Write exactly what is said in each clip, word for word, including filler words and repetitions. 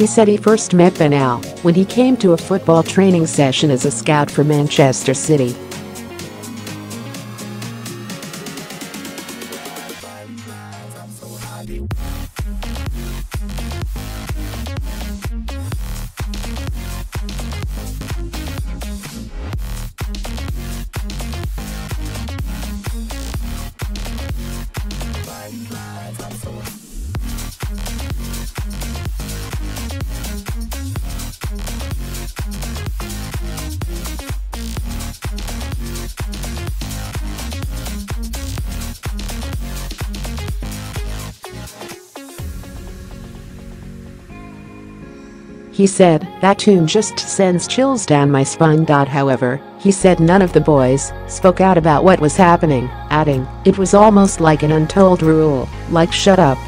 He said he first met Bennell when he came to a football training session as a scout for Manchester City. He said, "That tune just sends chills down my spine." However, he said none of the boys spoke out about what was happening, adding, "It was almost like an untold rule, like shut up."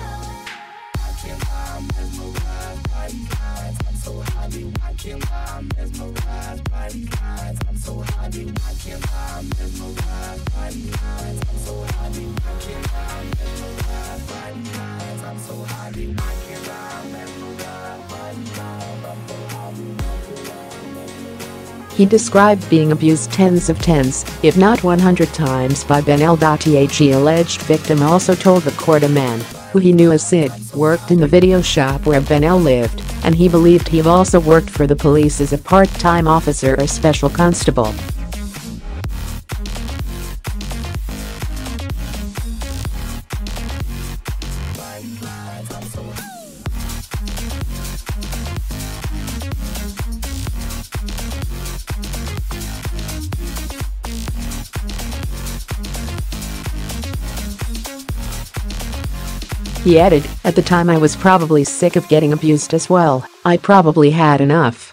He described being abused tens of tens, if not one hundred times by Bennell. The alleged victim also told the court a man, who he knew as Sid, worked in the video shop where Bennell lived, and he believed he also worked for the police as a part-time officer or special constable. He added, "At the time I was probably sick of getting abused as well. I probably had enough."